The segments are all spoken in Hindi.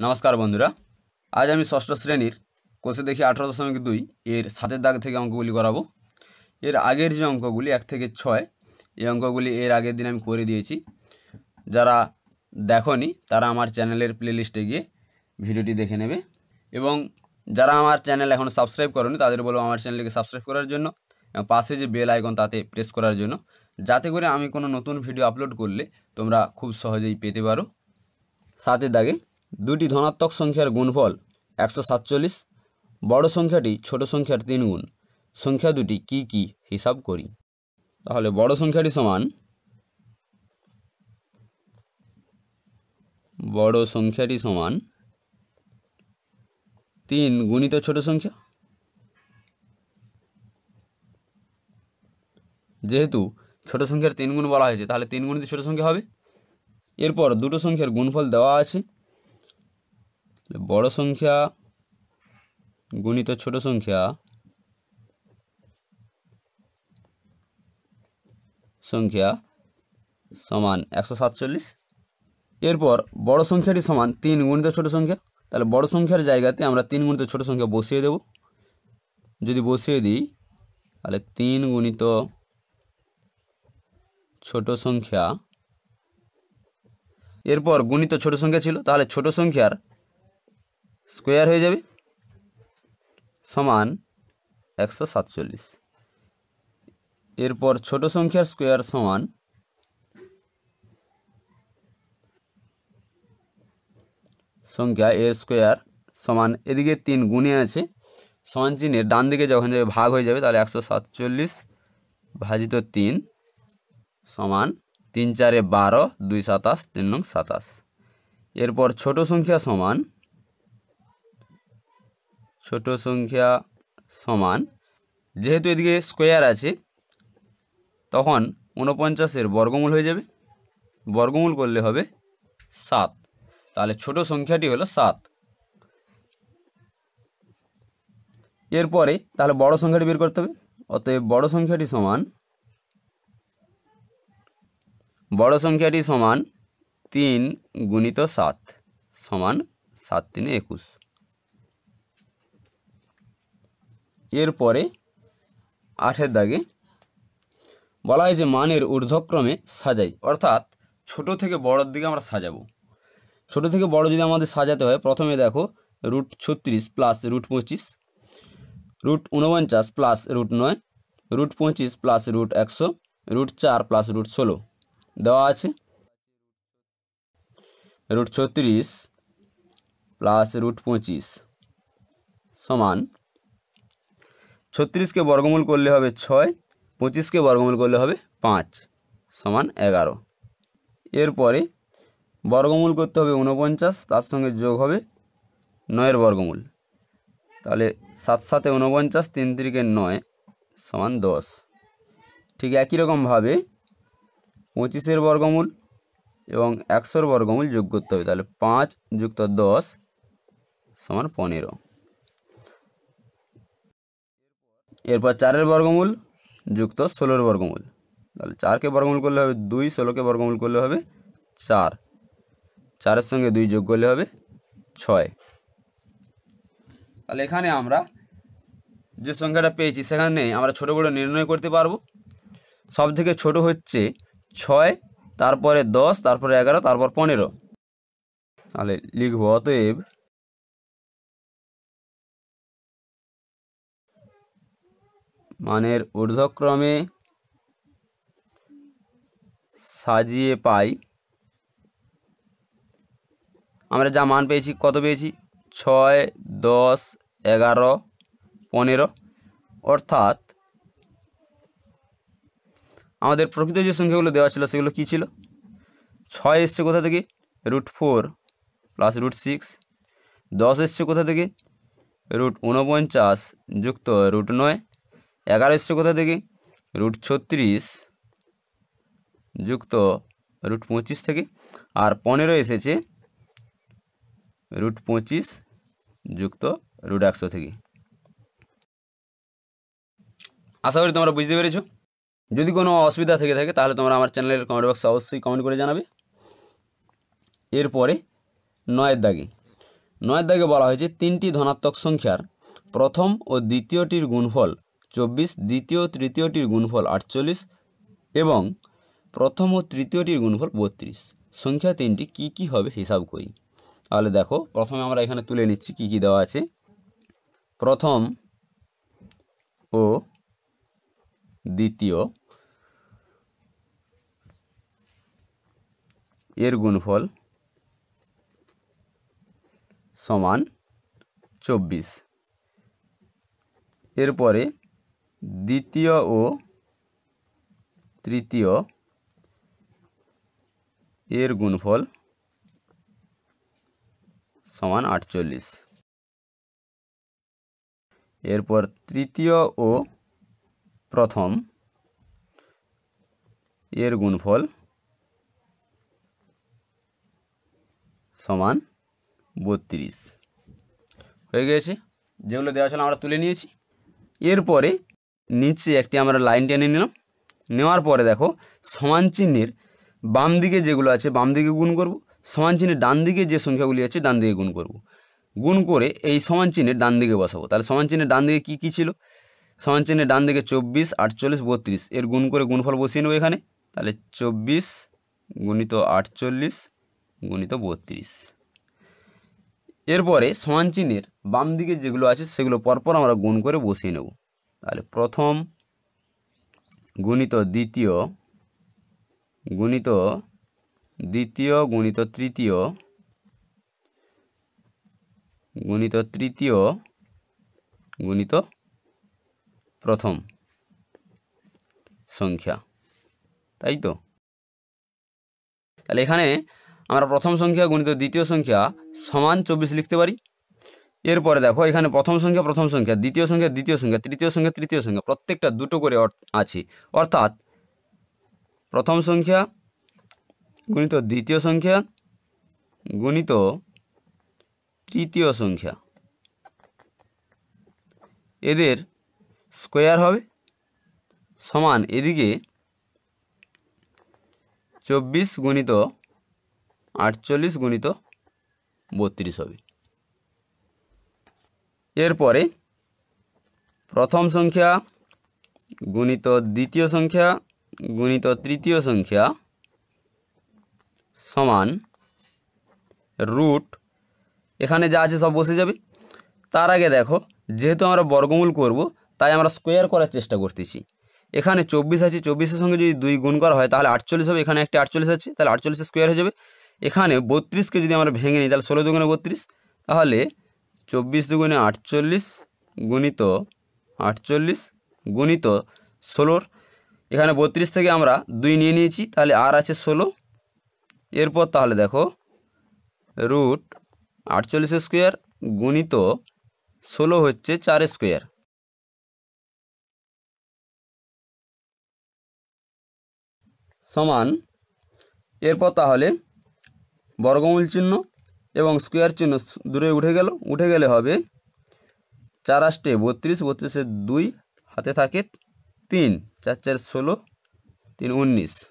नमस्कार बंधुरा आज आमी षष्ठ श्रेणीर कोषे देखी 18.2 एर सातेर दाग थेके अंकगुली कराबो। एर आगेर जे अंकगुली 1 থেকে 6 ए अंकगुली एर आगेर दिन आमी करे दिएछि, जारा देखोनी तारा आमार चैनेलेर प्लेलिस्टे गिये भिडियोटी देखे नेबे एबं जारा आमार चैनेल एखोनो सबस्क्राइब करेनि तादेर बोलबो आमार चैनेलटिके सबस्क्राइब करार जोन्नो एबं पाशे जे बेल आइकन ताते प्रेस करार जोन्नो, जाते करे आमी कोनो नतुन भिडियो आपलोड करले तोमरा खूब सहजेई पेते पारो। सातेर दागे दुटी धनात्मक संख्यार गुणफल 147 बड़ संख्याटी छोटो संख्यार 3 गुण संख्या दुटी की हिसाब करी। ताहले बड़ संख्याटी समान बड़ संख्याटी समान 3 गुणित छोट संख्या। जेहेतु छोट संख्यार 3 गुण बला हयेछे ताहले 3 गुणित छोट संख्या हबे। एरपर दुटो संख्यार गुणफल देवा आछे, बड़ संख्या गुणित छोट संख्या संख्या समान 147। एरपर बड़ संख्याटी समान 3 गुणित छोट संख्या, ताहले बड़ संख्यार जायगाते आमरा 3 गुणित छोट संख्या बसिए देव। यदि बसिए दिई ताहले 3 गुणित छोट संख्या, एरपर गुणित छोट संख्या छिलो ताहले छोट संख्यार स्क्वायर हो जाए समान 147। एरपर छोट संख्यार स्क्वायर समान 3 गुणे आछे, समान चिन्ह डान दिके जखन जाबे भाग हो जाए ताहले 147 भाजित 3 समान 3 4 12 2 27 3 9 27। एरपर छोट संख्या समान जेहेतु एदिके स्क्वायर आछे तखन 49 एर वर्गमूल हो जाए, वर्गमूल करले हबे 7, ताहले छोट संख्याटी हलो 7। एरपरे ताहले बड़ संख्याटी बेर करते हबे, अतएव बड़ संख्याटी समान 3 गुणित 7 समान 7 3 21। एरपर 8 दागे बला है मानेर ऊर्ध्वक्रमे सजाई, अर्थात छोटो थेके बड़ोर दिके आमरा सजाबो। छोटो थेके बड़ो यदि आमादेर सजाते हय प्रथमे देखो √36 प्लस √25 √49 प्लस √9 √25 प्लस √100 √4 प्लस √16 देवा आछे। √36 प्लस √25 समान 36 के वर्गमूल कर ले 6, 25 के वर्गमूल कर ले 5 समान 11। एरपर वर्गमूल करते 49 तार संगे जोग है 9 वर्गमूल, ताहले 7 7 49 3 3 9 समान 10। ठीक एक ही रकम भावे 25 वर्गमूल एवं 100 वर्गमूल जोग करते हैं, ताहले 5 + 10 समान 15। एरपर 4 वर्गमूल जुक्त 16 वर्गमूल, 4 के वर्गमूल कर ले 2, 16 के वर्गमूल कर ले 4, 4 संगे 2 जोग कर ले 6। ताहले एखाने आमरा जे संख्याटा पेयेछि सेखाने आमरा छोटो बड़ो निर्णय करते पारबो। सबथेके छोटो हच्छे 6, तारपरे 10, तारपरे 11, तारपर 15। ताहले लिखब अतएव मानेर ऊर्ध्वक्रमे सजिए पाई आमरा जा मान पेयेछि कत पेयेछि 6 10 11 15, अर्थात आमादेर प्रकृत जे संख्यागुलो देवा छिलो सेगुलो कि छिलो। 6 एसছে কোথা থেকে √4 प्लस √6, 10 एसছে कोथा থেকে √49 जुक्त √9, 11 एसছে कोथा থেকে √36 जुक्त √25 থেকে, আর 15 এসেছে √25 जुक्त √100 থেকে। আশা করি তোমরা বুঝতে পেরেছো। যদি কোনো অসুবিধা থেকে থাকে তাহলে তোমরা আমার চ্যানেলের কমেন্ট বক্সে অবশ্যই কমেন্ট করে জানাবে। এরপরে 9 এর দাগে नय दागे बला हयेछे तीनटी धनात्मक संख्यार प्रथम और द्वितीयटिर गुणफल 24, द्वितीय तृतीयटिर गुणफल 48 एवं प्रथम और तृतीयटिर गुणफल 32। संख्या तीनटी की कि हबे हिसाब करी। ताहले देखो प्रथमे आमरा एखाने तुले निच्छि कि कि देवा आछे। प्रथम ओ द्वितीय एर गुणफल समान 24। एरपर द्वितीय और तृतीय एर गुणफल समान 48। एरपर तृतीय और प्रथम एर गुणफल समान 32 हो गए। जेगुलो देवा तुले निएछि। एरपर नीचे एक लाइन टेने निलाम। नेवार परे देखो समान चिह्नेर बाम दिके जेगुलो आछे बाम दिके गुण करब, समान चिह्नेर डान दिके जे संख्यागुली आछे डान दिके गुण करब। गुण करे एई समान चिह्नेर डान दिके बसाबो। ताहले समान चिह्नेर डान दिके कि कि छिलो? समान चिह्नेर डान दिके 24 48 32 एर गुण करे गुणफल बसिए नेब एखाने। ताहले 24 गुणित 48 गुणित 32। एरपर समान चिह्नेर बाम दिके जेगुलो आछे सेगुलो परपर आमरा गुण करे बसिए नेब। ताहले प्रथम गुणित द्वितीय गुणित द्वितीय गुणित तृतीय गुणित तृतीय गुणित प्रथम संख्या, ताई तो एखाने आमरा प्रथम संख्या गुणित द्वितीय संख्या समान 24 लिखते पारी। एरपर देखो एखाने प्रथम संख्या द्वितीय संख्या तृतीय संख्या प्रत्येकटा दुटो करे आछे, अर्थात प्रथम संख्या गुणित द्वितीय संख्या गुणित तृतीय संख्या एदेर स्क्वायर हबे समान एदिके 24 गुणित 48 गुणित 32 हबे। एरपर प्रथम संख्या गुणित द्वितीय संख्या गुणित तृतीय संख्या समान रूट एखाने जा आछे सब बसे जाबे। तार आगे देखो जेहेतु आमरा वर्गमूल करब ताई आमरा स्कोयर करार चेष्टा करतेछि। एखाने 24 आछे, 24 एर संगे जदि 2 गुण करा हय ताहले 48 हबे। एखाने एकटा 48 आछे ताहले 48 एर स्कोयर हये जाबे। एखाने 32 के जदि आमरा भेंगे निई ताहले 16 दुगुणे 32 ताहले 24 दुगुणे 48 गुणित 48 गुणित 16। एखाने 32 थेके आमरा 2 निये निएछि ताहले आर आछे 16। एरपर ताहले देखो रूट 48 स्क्वायर गुणित 16 होच्छे 4 स्क्वायर। समान एरपर ताहले वर्गमूल चिन्ह एवं स्क्वायर चिन्ह दूरे उठे गेले हबे 4 32 32 2 हाथे थाके 3 4 4 16 3 19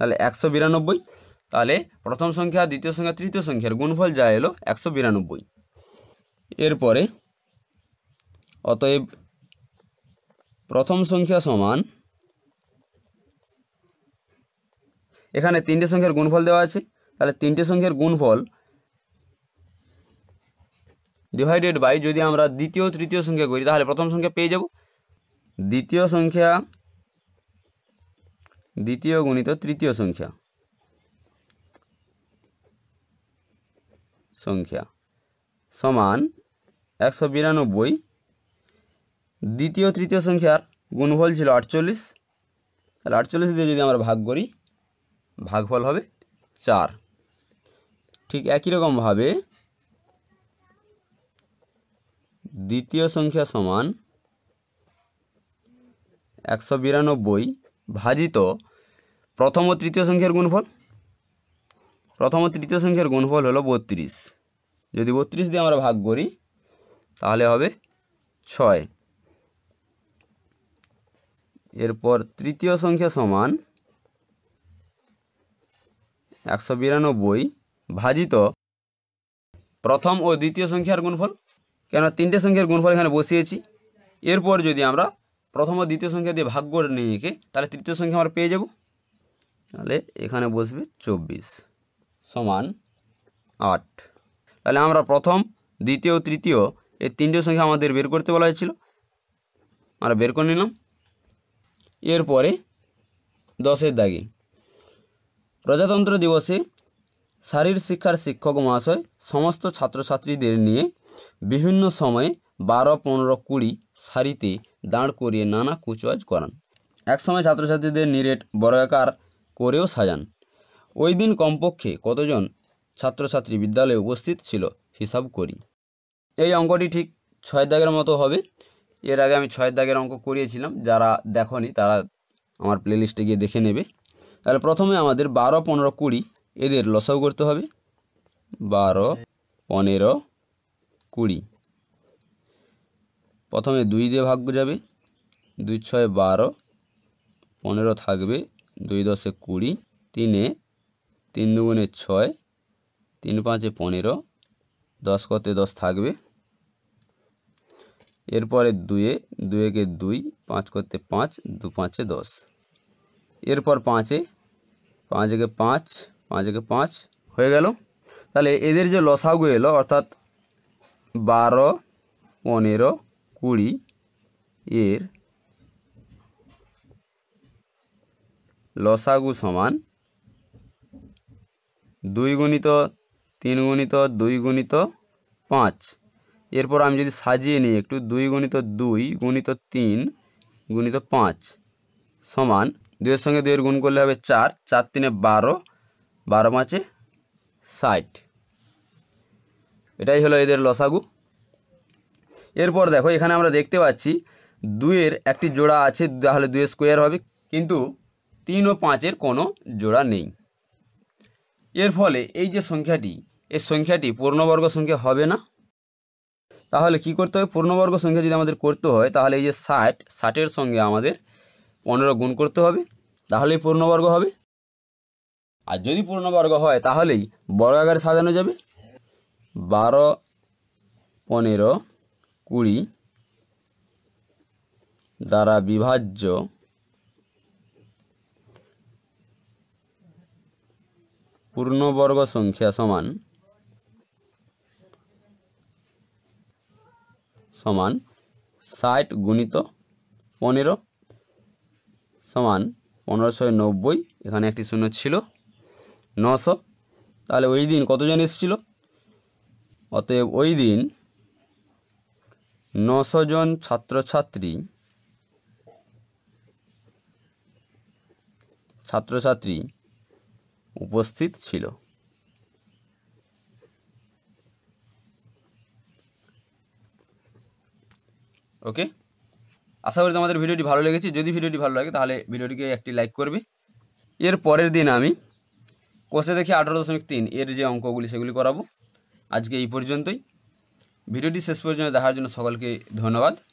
ताहले 192। ताहले प्रथम संख्या द्वितीय संख्या तृतीय संख्यार गुणफल जा एलो 192। एरपरे अतएव प्रथम संख्या समान एखाने तीनटे संख्यार गुणफल देवा आछे। ताहले तीनटे संख्यार गुणफल डिवाइडेड बाई यदि आमरा द्वितीय तृतीय संख्या करी ताहले प्रथम संख्या पेये जाब। द्वितीय संख्या द्वितीय गुणित तृतीय संख्या संख्या समान 192। द्वितीय तृतीय संख्यार गुणफल छिलो 48 ताहले 48 दिये यदि आमरा भाग करी भागफल हबे 4। ठीक एकई रकम भावे द्वितीय संख्या समान 192 भाजित प्रथम और तृतीय संख्यार गुणफल। प्रथम और तृतीय संख्यार गुणफल हलो 32। यदि 32 दिये आमरा भाग करी ताहले हबे 6। एरपर तृतीय संख्या समान 192 भाजित प्रथम और द्वितीय संख्यार गुणफल क्या तीनटे संख्यार गुणफल एखाने बसिएछि एरपर यदि आमरा प्रथम और द्वितीय संख्या दिए भाग कर नहीं एके ताहले तृतीय संख्या आमरा पेये जाब ताहले एखाने बसबे 24 समान 8 ताहले आमरा प्रथम द्वितीय और तृतीय ए तीनटे संख्या आमादेर बेर करते बला हयेछिलो आमरा बेर करे निलाम एरपरे 10 दागे प्रजातंत्र दिवसे शारीर शिक्षार शिक्षक महाशय समस्त छात्र छात्री निये विभिन्न समय 12, 15, 20 सारिते दाँड़ करिए नाना कूचकाज करान एक समय छात्र छात्री निरेट बड़ाकार करेओ सजान ओई दिन कमपक्षे कतजन छात्र छात्री विद्यालये उपस्थित छिलो हिसाब करी एई अंकटी ठीक 6 दागेर मतो हबे। एर आगे आमि 6 दागेर अंक करिएछिलाम, जारा देखोनी तारा आमार प्लेलिस्टे गिये देखे नेबे। ताहले प्रथमे आमादेर 12, 15, 20 एदेर लसागु करते हबे 12, 15, 20 प्रथमे 2 दिए भाग जाबे 2, 6, 12, 15 थाकबे 2, 10, 20 3 × 3 = 6 3, 5 = 15 10, 10 थाकबे एरपर 2 के 2 5 × 5 2, 5 = 10 एरपर 5 के 5 हो गेल। ताहले एदेर जे लसागु एलो अर्थात 12, 15, 20 एर लसागु समान 2 × 3 × 2 × 5 एरपर आमि यदि साजिए निई एकटु 2 × 2 × 3 × 5 समान 2 एर संगे 2 एर गुण करले हबे 4 4, 3 = 12 12, 5 = 60 एटाई हलो एदेर लसागु। एरपर देखो एखाने आमरा देखते पाच्छि 2 एर एकटी जोड़ा आछे ताहले 2 स्क्वायर हबे किन्तु 3 और 5 एर कोनो जोड़ा नेई एर फले एई जे संख्याटी ए संख्याटी पूर्णवर्ग संख्या हबे ना। ताहले कि करते हबे पूर्णवर्ग संख्या यदि आमादेर करते हय ताहले एई जे 60 60 एर संगे आमादेर 15 गुण करते हबे ताहलेई पूर्णवर्ग हबे और यदि पूर्णवर्ग हय ताहलेई बर्ग आकारे साजानो जाबे 12, 15, 20 द्वारा विभाज्य पूर्णवर्ग संख्या समान समान 60 × 15 समान 15, 6, 90 एखाने एकटी शून्य छिलो 900। ताहले ओई दिन कतजन एसेछिलो अतएव ओई दिन 900 जन छात्र छात्री उपस्थित छिलो। ओके, आशा करी तुम्हारे भिडियोटी भालो लेगेछे। जदि भिडियोटी भालो लागे ताहले भिडियोटिके एकटी लाइक करबे। एर परेर दिन आमी कोषे देखि 18.3 एर जे अंकगुली सेगुली कराबो। आजके एई पर्यन्तই। ভিডিওটি শেষ পর্যন্ত দেখার জন্য সকলকে ধন্যবাদ।